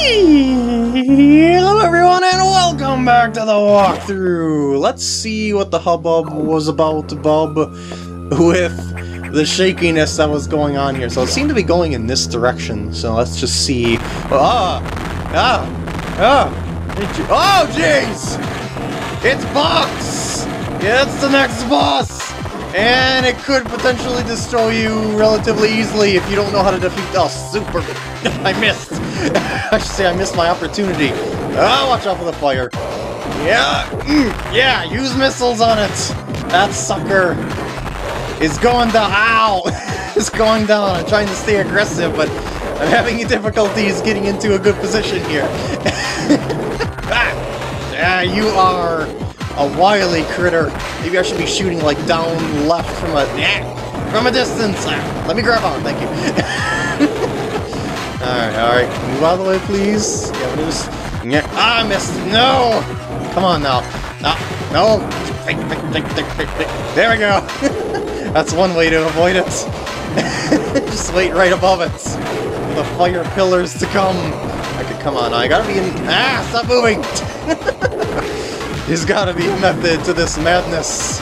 Hello everyone and welcome back to the walkthrough! Let's see what the hubbub was about, bub, with the shakiness that was going on here. So it seemed to be going in this direction, so let's just see. Oh jeez! It's Box! Yeah, it's the next boss! And it could potentially destroy you relatively easily if you don't know how to defeat— oh, super! I missed! I should say I missed my opportunity. Ah, watch out for the fire. Yeah! Yeah, use missiles on it! That sucker is going down. Ow! It's going down. I'm trying to stay aggressive, but I'm having difficulties getting into a good position here. Ah, yeah, you are a wily critter. Maybe I should be shooting like down left from a distance. Ah, let me grab on, thank you. Alright, move out of the way please. Yeah, what is this? Ah, I missed. No! Come on now. No. There we go. That's one way to avoid it. Just wait right above it. For the fire pillars to come. Okay, come on, I gotta be in— ah, stop moving! There's gotta be a method to this madness.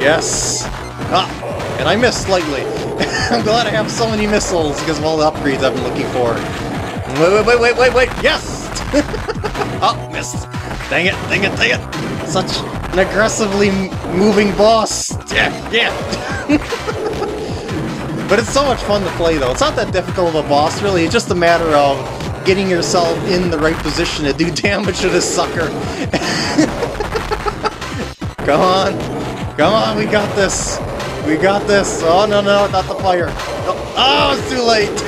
Yes. Ah, and I missed slightly. I'm glad I have so many missiles because of all the upgrades I've been looking for. Wait. Yes! Oh, missed. Dang it. Such an aggressively moving boss. Yeah. But it's so much fun to play though. It's not that difficult of a boss, really. It's just a matter of getting yourself in the right position to do damage to this sucker. Come on, we got this. Oh, no, not the fire. No. Oh, it's too late.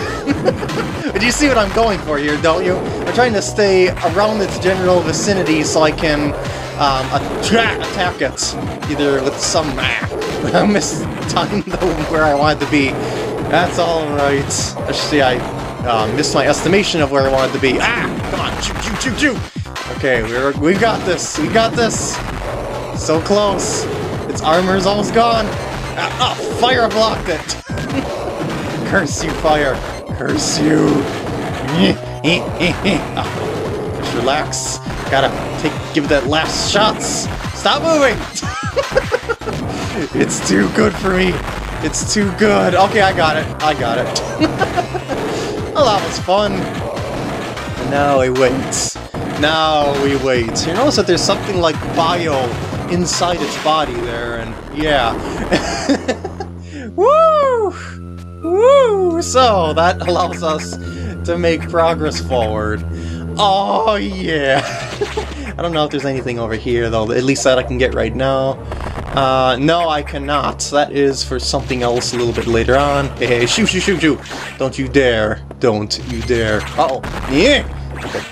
But you see what I'm going for here, don't you? I'm trying to stay around its general vicinity so I can attack it. Either with some— I mistimed where I wanted to be. That's alright. Let's see, I missed my estimation of where I wanted to be. Ah! Come on! Shoot! Okay, we got this! So close! Its armor is almost gone! Ah! Oh, fire blocked it! Curse you, fire! Curse you! Oh, just relax. Gotta give that last shots! Stop moving! It's too good for me! It's too good! Okay, I got it. Well, that was fun. And now we wait. So you notice that there's something like bio inside its body there, and yeah. Woo! So that allows us to make progress forward. Oh yeah. I don't know if there's anything over here though, at least that I can get right now. No, I cannot. That is for something else a little bit later on. Hey, shoot! Don't you dare. Uh-oh. Yeah! Okay.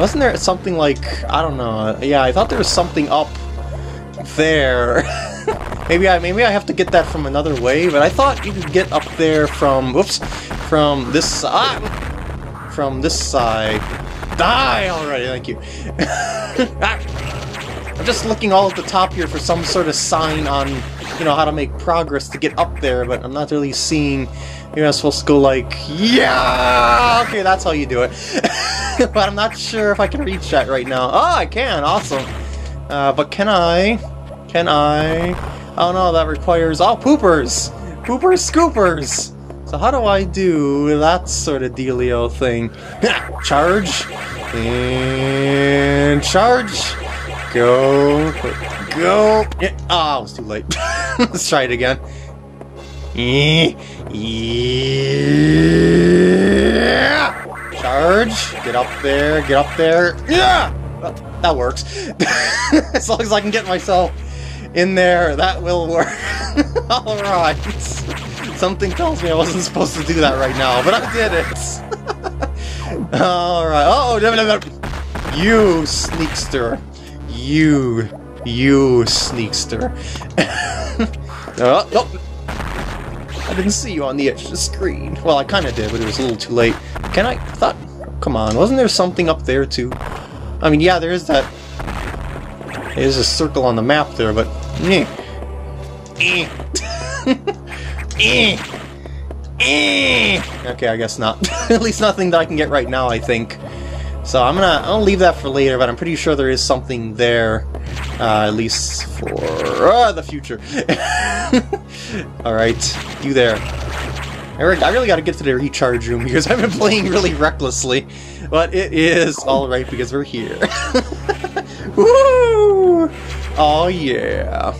Wasn't there something like— I don't know. Yeah, I thought there was something up there. Maybe I have to get that from another way, but I thought you could get up there from— whoops! From this side. Die already, thank you. I'm just looking all at the top here for some sort of sign on, you know, how to make progress to get up there, but I'm not really seeing. Maybe I'm supposed to go like, yeah! Okay, that's how you do it. But I'm not sure if I can reach that right now. Oh, I can! Awesome! But can I? Oh no, that requires— oh, poopers! Scoopers! So how do I do that sort of dealio thing? Charge! And charge! Go! Yeah. Oh, it was too late. Let's try it again. Yeah. Charge! Get up there, Yeah! Well, that works. As long as I can get myself in there, that will work. Alright. Something tells me I wasn't supposed to do that right now, but I did it. Alright. Oh, you sneakster. You sneakster. Oh, nope. I didn't see you on the edge of the screen. Well, I kind of did, but it was a little too late. Can I— come on, wasn't there something up there too? I mean, yeah, there is that— there's a circle on the map there, but— Okay, I guess not. At least nothing that I can get right now, I think. So I'll leave that for later, but I'm pretty sure there is something there, at least for the future. Alright, you there. Eric, I really gotta get to the recharge room because I've been playing really recklessly, but it is alright because we're here. Woo! Oh yeah.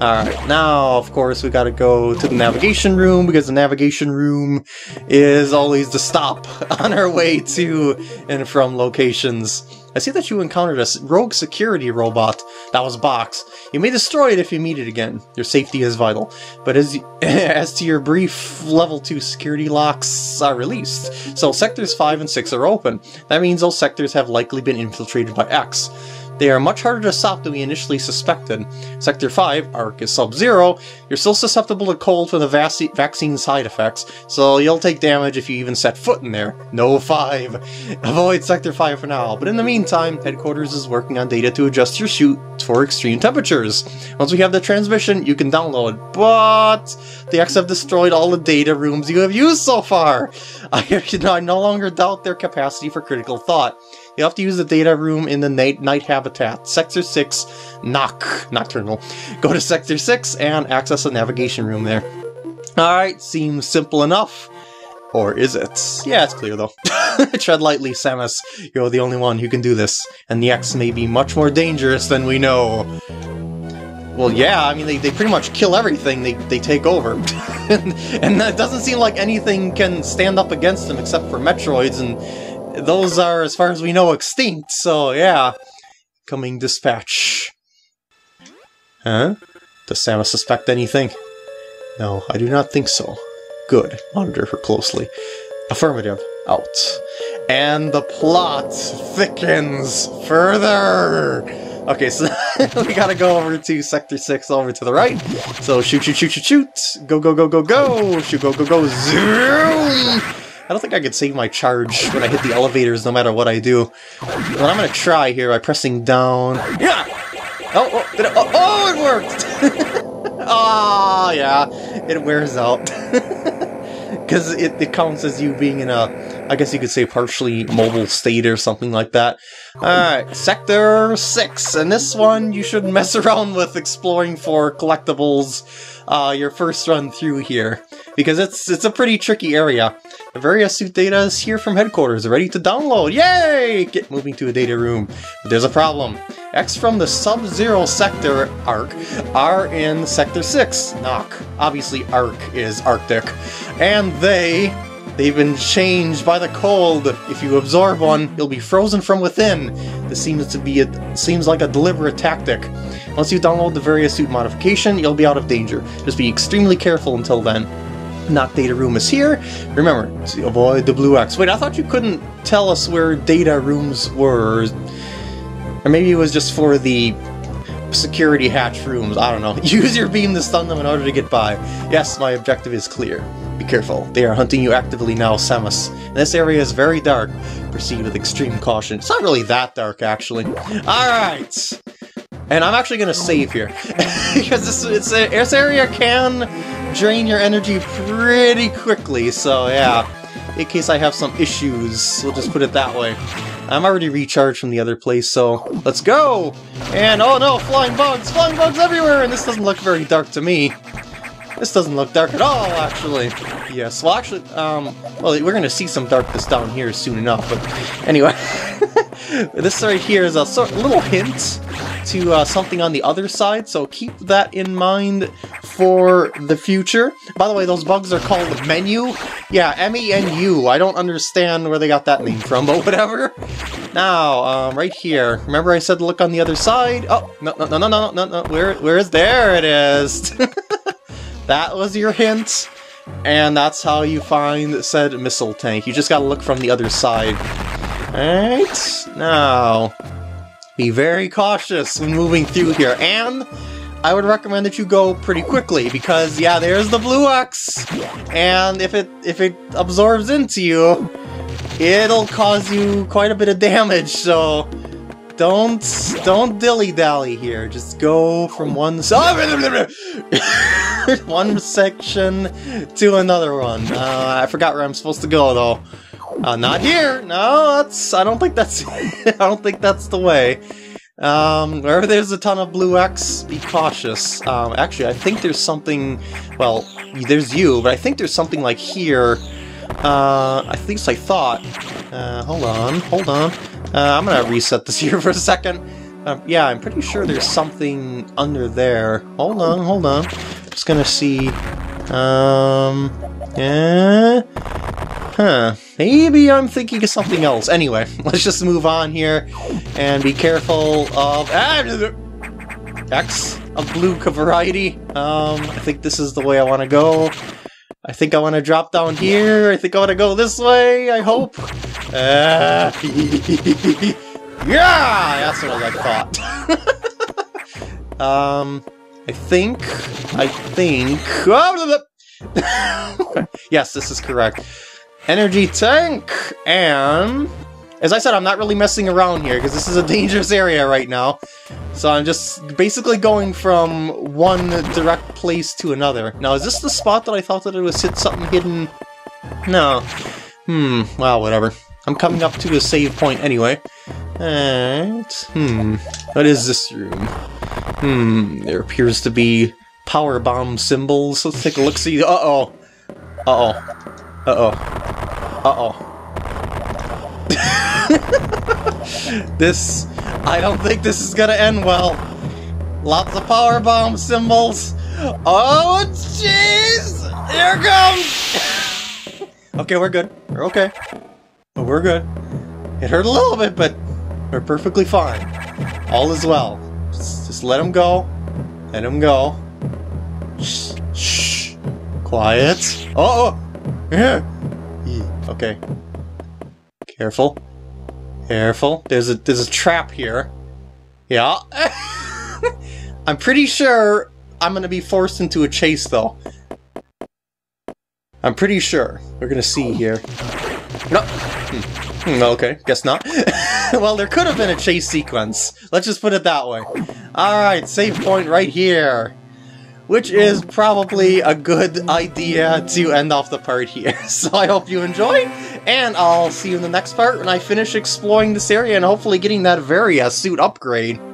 Alright, now, of course, we gotta go to the navigation room, because the navigation room is always the stop on our way to and from locations. I see that you encountered a rogue security robot. That was a box. You may destroy it if you meet it again. Your safety is vital. But as to your brief, level 2 security locks are released, so sectors 5 and 6 are open. That means those sectors have likely been infiltrated by X. They are much harder to stop than we initially suspected. Sector 5, Arc is sub-zero. You're still susceptible to cold from the vaccine side effects, so you'll take damage if you even set foot in there. No 5. Avoid Sector 5 for now, but in the meantime, Headquarters is working on data to adjust your chute for extreme temperatures. Once we have the transmission, you can download, but the X have destroyed all the data rooms you have used so far. I no longer doubt their capacity for critical thought. You have to use the data room in the night habitat. Sector 6, Nocturnal. Go to Sector 6 and access the navigation room there. Alright, seems simple enough. Or is it? Yeah, it's clear though. Tread lightly, Samus. You're the only one who can do this. And the X may be much more dangerous than we know. Well, yeah, I mean, they pretty much kill everything they take over. and it doesn't seem like anything can stand up against them except for Metroids, and those are, as far as we know, extinct, so yeah. Coming dispatch. Huh? Does Samus suspect anything? No, I do not think so. Good. Monitor her closely. Affirmative. Out. And the plot thickens further! Okay, so we gotta go over to Sector 6, over to the right. So shoot, shoot, shoot, shoot, shoot! Go, go, go, go, go! Shoot, go, go, go, zoom! I don't think I can save my charge when I hit the elevators, no matter what I do. But I'm gonna try here by pressing down. Yeah! Oh, oh, oh it worked! Oh, yeah, it wears out. Because it counts as you being in a, I guess you could say, partially mobile state or something like that. Alright, Sector 6, and this one you should mess around with exploring for collectibles your first run through here. Because it's a pretty tricky area. The Varia suit data is here from Headquarters, ready to download! Yay! Get moving to a data room. But there's a problem. X from the Sub-Zero Sector, Arc, are in Sector 6, Nock. Obviously Arc is Arctic. And they've been changed by the cold. If you absorb one, you'll be frozen from within. This seems like a deliberate tactic. Once you download the Varia suit modification, you'll be out of danger. Just be extremely careful until then. Not data room is here. Remember, avoid the blue X. Wait, I thought you couldn't tell us where data rooms were. Or maybe it was just for the security hatch rooms. I don't know. Use your beam to stun them in order to get by. Yes, my objective is clear. Be careful. They are hunting you actively now, Samus. And this area is very dark. Proceed with extreme caution. It's not really that dark, actually. Alright! And I'm actually gonna save here. Because this area can drain your energy pretty quickly, so yeah, in case I have some issues, we'll just put it that way. I'm already recharged from the other place, so let's go! And oh no, flying bugs everywhere! And this doesn't look very dark to me. This doesn't look dark at all, actually. Yes, well actually, well, we're gonna see some darkness down here soon enough, but anyway. This right here is a little hint to something on the other side, so keep that in mind for the future. By the way, those bugs are called menu. Yeah, M-E-N-U. I don't understand where they got that name from, but whatever. Now, right here. Remember I said to look on the other side? Oh, no, no, no, no, no, no, no. Where is... There it is. That was your hint. And that's how you find said missile tank. You just gotta look from the other side. Alright, now, be very cautious when moving through here, and I would recommend that you go pretty quickly, because, yeah, there's the blue X, and if it absorbs into you, it'll cause you quite a bit of damage, so Don't dilly-dally here. Just go from one one section to another one. I forgot where I'm supposed to go though. Not here. No, that's. I don't think that's. I don't think that's the way. Wherever there's a ton of blue X, be cautious. Actually, I think there's something, well, there's you, but I think there's something like here, at least I thought. Hold on. I'm gonna reset this here for a second. Yeah, I'm pretty sure there's something under there. Hold on. Just gonna see, yeah. Huh. Maybe I'm thinking of something else. Anyway, let's just move on here and be careful of X, a blue variety. I think this is the way I want to go. I think I want to drop down here. I think I want to go this way. I hope. Yeah, that's what I thought. I think. Yes, this is correct. Energy tank, and as I said, I'm not really messing around here because this is a dangerous area right now. So I'm just basically going from one direct place to another. Now, is this the spot that I thought that it was something hidden? No. Well, whatever. I'm coming up to a save point anyway. And what is this room? There appears to be power bomb symbols. Let's take a look. See. Uh-oh. This... I don't think this is gonna end well. Lots of power bomb symbols. Oh, jeez! Here it comes! Okay, we're good. We're okay. But we're good. It hurt a little bit, but we're perfectly fine. All is well. Just let him go. Let him go. Shh. Quiet. Uh-oh! Okay. Careful. There's a trap here. Yeah. I'm pretty sure I'm gonna be forced into a chase though. I'm pretty sure. We're gonna see here. No. Okay, guess not. Well, there could have been a chase sequence. Let's just put it that way. Alright, save point right here. Which is probably a good idea to end off the part here. So I hope you enjoy, and I'll see you in the next part when I finish exploring this area and hopefully getting that Varia suit upgrade.